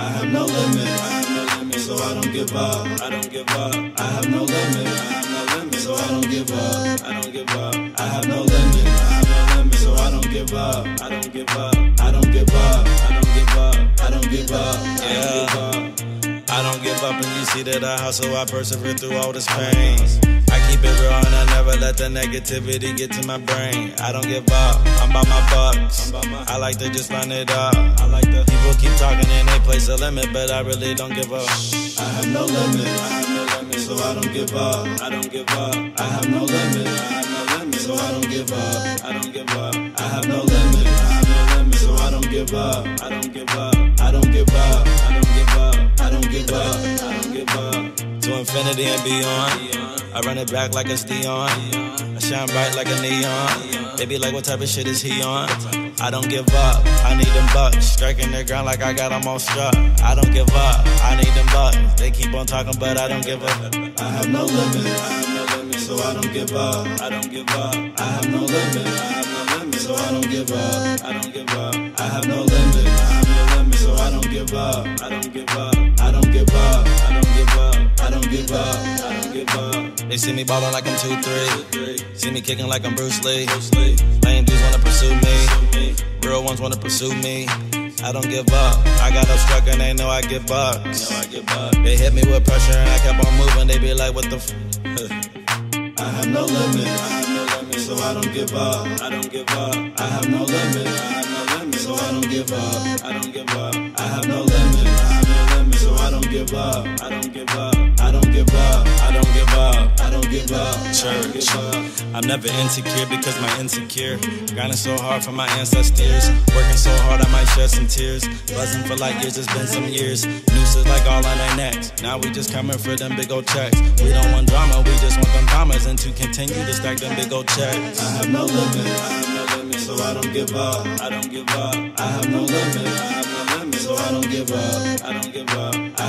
I have no limit, so I don't give up, I have no limit, so I don't give up, I have no limit, so I don't give up, I don't give up, yeah. I don't give up, and you see that I hustle, I persevere through all this pain. I keep it real and I never let the negativity get to my brain. I don't give up, I'm by my bucks, I like to just line it up. People keep talking and they place a limit, but I really don't give up. I have no limit, so I don't give up, I have no limit, so I don't give up, I have no limit, so I don't give up, I don't give up, to infinity and beyond. I run it back like it's Dion, I shine bright like a neon. They be like, what type of shit is he on? I don't give up, I need them bucks. Striking the ground like I got them all struck. I don't give up, I need them bucks. They keep on talking, but I don't give up. I have no limit, so I don't give up. I have no limit, so I don't give up. I have no limit, so I don't give up. I don't give up. They see me ballin' like I'm 2-3. See me kicking like I'm Bruce Lee. Lame dudes wanna pursue me, real ones wanna pursue me. I don't give up, I got up struck and they know I give up. They hit me with pressure and I kept on moving. They be like, what the f***? I have no limit, so I don't give up. I have no limit, so I don't give up. I have no limit, so I don't give up. I don't give up, church. I'm never insecure because my insecure. Grinding so hard for my ancestors. Working so hard I might shed some tears. Buzzing for like years, it's been some years. Nooses like all on their necks. Now we just coming for them big old checks. We don't want drama, we just want them commas. And to continue to stack them big old checks. I have no limit, so I don't give up. I have no limit, so I don't give up.